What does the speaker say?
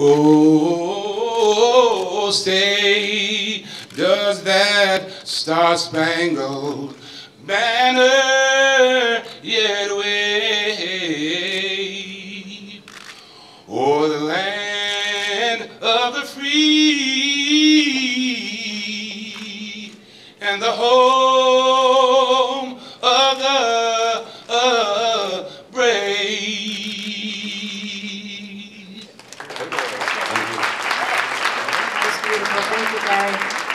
Oh, say, does that star-spangled banner yet wave o'er the land of the free and the home of the brave? That's beautiful. Thank you, Barry.